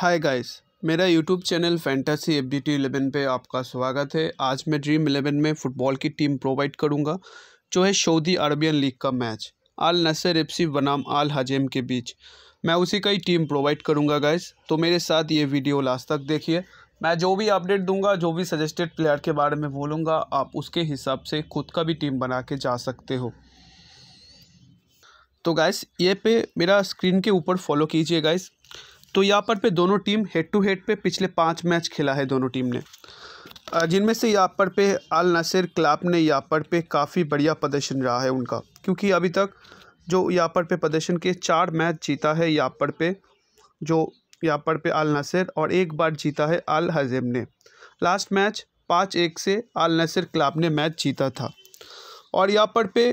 हाय guys, मेरा YouTube channel fantasy FDT 11 पे आपका स्वागत है। आज मैं ड्रीम 11 में फ़ुटबॉल की टीम प्रोवाइड करूंगा जो है सऊदी अरबियन लीग का मैच अल नसर FC बनाम अल-हज़ेम के बीच। मैं उसी का ही टीम प्रोवाइड करूंगा गाइस, तो मेरे साथ ये वीडियो लास्ट तक देखिए। मैं जो भी अपडेट दूंगा, जो भी सजेस्टेड प्लेयर के बारे में बोलूँगा, आप उसके हिसाब से खुद का भी टीम बना के जा सकते हो। तो गाइस ये पे मेरा स्क्रीन के ऊपर फॉलो कीजिए गाइस। तो यहाँ पर दोनों टीम हेड टू हेड पे पिछले 5 मैच खेला है दोनों टीम ने, जिनमें से यहाँ पर पे अल नासिर क्लब ने यहाँ पर पे काफ़ी बढ़िया प्रदर्शन रहा है उनका, क्योंकि अभी तक जो यहाँ पर पे प्रदर्शन के 4 मैच जीता है यहाँ पर पे अल नासिर, और एक बार जीता है अल-हज़ेम ने। लास्ट मैच 5-1 से अल नासिर क्लब ने मैच जीता था। और यहाँ पर पे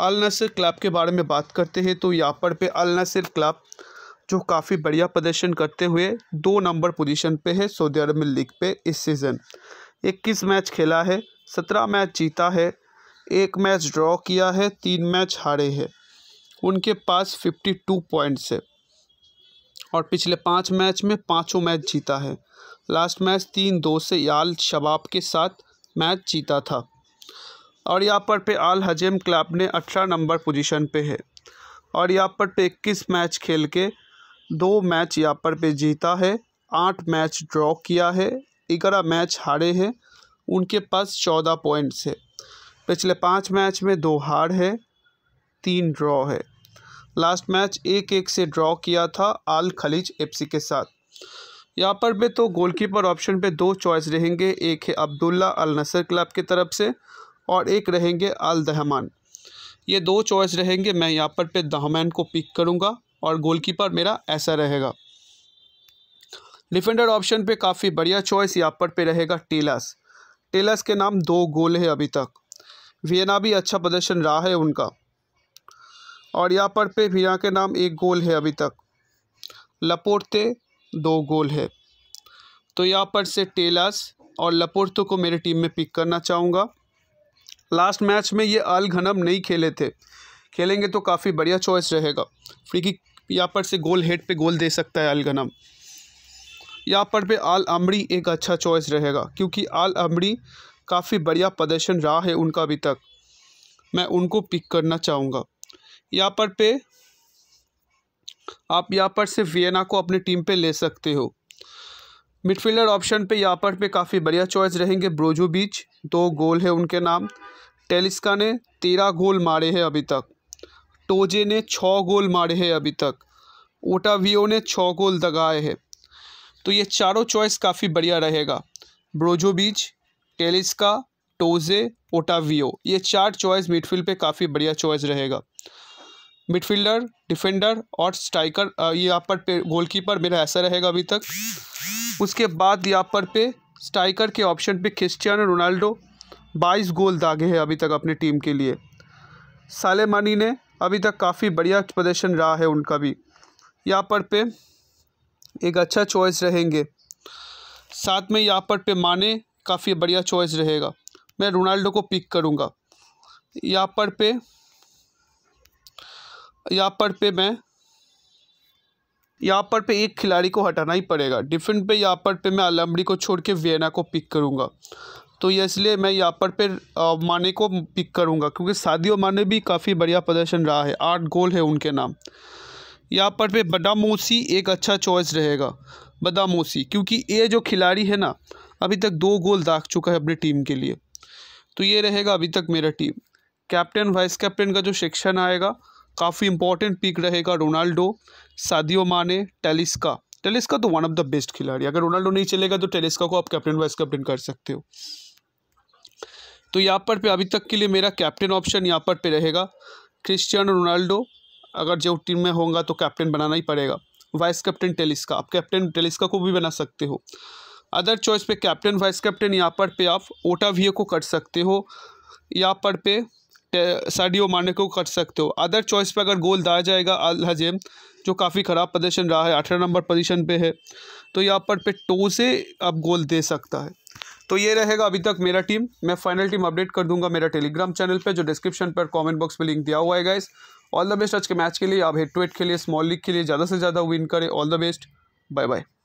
अल नासिर क्लब के बारे में बात करते हैं तो यहाँ पर पे अल नासिर क्लब जो काफ़ी बढ़िया प्रदर्शन करते हुए 2 नंबर पोजीशन पे है सऊदी अरब लीग पे इस सीज़न। 21 मैच खेला है, 17 मैच जीता है, 1 मैच ड्रॉ किया है, 3 मैच हारे हैं। उनके पास 52 पॉइंट्स है और पिछले 5 मैच में 5 मैच जीता है। लास्ट मैच 3-2 से अल शबाब के साथ मैच जीता था। और यहाँ पर पे अल-हज़ेम क्लब ने 18 नंबर पोजीशन पे है और यहाँ पर पे 21 मैच खेल के 2 मैच यहाँ पर पे जीता है, 8 मैच ड्रॉ किया है, 11 मैच हारे हैं। उनके पास 14 पॉइंट्स है। पिछले 5 मैच में 2 हार है, 3 ड्रॉ है। लास्ट मैच 1-1 से ड्रॉ किया था अल खलीज FC के साथ। यहाँ पर पे तो गोलकीपर ऑप्शन पे 2 चॉइस रहेंगे, एक है अब्दुल्ला अल नसर क्लब की तरफ से और एक रहेंगे अल दुहमान। ये 2 चॉइस रहेंगे। मैं यहाँ पर पे दुहमान को पिक करूँगा और गोलकीपर मेरा ऐसा रहेगा। डिफेंडर ऑप्शन पे काफ़ी बढ़िया चॉइस यहाँ पर पे रहेगा टेलस। टेलस के नाम 2 गोल है अभी तक। वियना भी अच्छा प्रदर्शन रहा है उनका और यहाँ पर पे वियना के नाम 1 गोल है अभी तक। लापोर्टे 2 गोल है। तो यहाँ पर से टेलस और लापोर्टे को मेरे टीम में पिक करना चाहूँगा। लास्ट मैच में ये अल घनम नहीं खेले थे, खेलेंगे तो काफ़ी बढ़िया चॉइस रहेगा। फ्री किक यहाँ पर से गोल हेड पे गोल दे सकता है अल घनम। यहाँ पर पे अल-अमरी एक अच्छा चॉइस रहेगा, क्योंकि अल-अमरी काफ़ी बढ़िया प्रदर्शन रहा है उनका अभी तक। मैं उनको पिक करना चाहूँगा। यहाँ पर पे आप यहाँ पर से वियना को अपनी टीम पे ले सकते हो। मिडफील्डर ऑप्शन पे यहाँ पर पे काफ़ी बढ़िया चॉइस रहेंगे ब्रोजोविच, 2 गोल है उनके नाम। टेलिस्का ने 13 गोल मारे हैं अभी तक। टोजे ने 6 गोल मारे हैं अभी तक। ओटावियो ने 6 गोल दगाए हैं। तो ये चारों चॉइस काफ़ी बढ़िया रहेगा। ब्रोजोविच, टेलिस्का, टोजे, ओटावियो, ये 4 चॉइस मिडफील्ड पे काफ़ी बढ़िया चॉइस रहेगा। मिडफील्डर, डिफेंडर और स्ट्राइकर, ये यहाँ पर पे गोलकीपर मेरा ऐसा रहेगा अभी तक। उसके बाद यहाँ पर पे स्ट्राइकर के ऑप्शन पे क्रिस्टियानो रोनाल्डो 22 गोल दागे हैं अभी तक अपनी टीम के लिए। साले मानी ने अभी तक काफ़ी बढ़िया प्रदर्शन रहा है उनका भी। यहाँ पर पे एक अच्छा चॉइस रहेंगे। साथ में यहाँ पर पे माने काफ़ी बढ़िया चॉइस रहेगा। मैं रोनाल्डो को पिक करूँगा। यहाँ पर पे एक खिलाड़ी को हटाना ही पड़ेगा। डिफेंड पे यहाँ पर पे मैं अल-अमरी को छोड़ के वियना को पिक करूँगा। तो ये इसलिए मैं यहाँ पर पे माने को पिक करूँगा, क्योंकि सादियो माने भी काफ़ी बढ़िया प्रदर्शन रहा है, 8 गोल है उनके नाम। यहाँ पर पे बदामोसी एक अच्छा चॉइस रहेगा। बदामोसी, क्योंकि ये जो खिलाड़ी है ना, अभी तक 2 गोल दाग चुका है अपनी टीम के लिए। तो ये रहेगा अभी तक मेरा टीम। कैप्टन वाइस कैप्टन का जो सेक्शन आएगा, काफ़ी इंपॉर्टेंट पिक रहेगा रोनाल्डो, सादियो माने, टेलिस्का। टेलिस्का तो वन ऑफ द बेस्ट खिलाड़ी। अगर रोनाल्डो नहीं चलेगा तो टेलिस्का को आप कैप्टन वाइस कैप्टन कर सकते हो। तो यहाँ पर पे अभी तक के लिए मेरा कैप्टन ऑप्शन यहाँ पर पे रहेगा क्रिस्टियानो रोनाल्डो। अगर जो टीम में होगा तो कैप्टन बनाना ही पड़ेगा। वाइस कैप्टन टेलिस्का, आप कैप्टन टेलिस्का को भी बना सकते हो। अदर चॉइस पे कैप्टन वाइस कैप्टन यहाँ पर पे आप ओटावियो को कर सकते हो। यहाँ पर पे सादियो माने को कर सकते हो। अदर चॉइस पे अगर गोल दाया जाएगा अल-हज़ेम, जो काफ़ी ख़राब प्रदर्शन रहा है, 18 नंबर पोजीशन पे है, तो यहाँ पर पे टो से अब गोल दे सकता है। तो ये रहेगा अभी तक मेरा टीम। मैं फाइनल टीम अपडेट कर दूंगा मेरा टेलीग्राम चैनल पे, जो डिस्क्रिप्शन पर कमेंट बॉक्स में लिंक दिया हुआ है गाइस। ऑल द बेस्ट आज के मैच के लिए। आप हेड टू हेड के लिए, स्मॉल लीग के लिए ज़्यादा से ज़्यादा विन करें। All the best, bye bye.